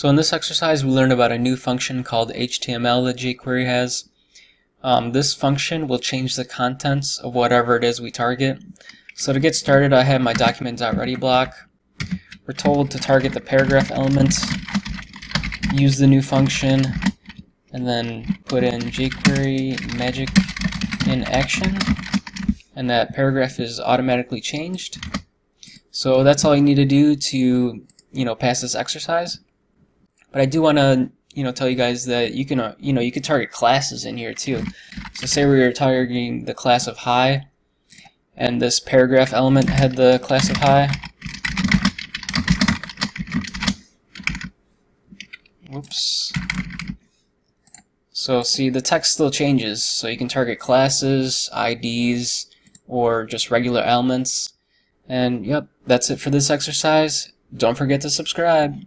So in this exercise, we learned about a new function called HTML that jQuery has. This function will change the contents of whatever it is we target. So to get started, I have my document.ready block. We're told to target the paragraph element, use the new function, and then put in jQuery magic in action, and that paragraph is automatically changed. So that's all you need to do to, pass this exercise. But I do want to, tell you guys that you can, you can target classes in here too. So say we were targeting the class of high, and this paragraph element had the class of high. Whoops. So see, the text still changes, so you can target classes, IDs, or just regular elements. And yep, that's it for this exercise. Don't forget to subscribe.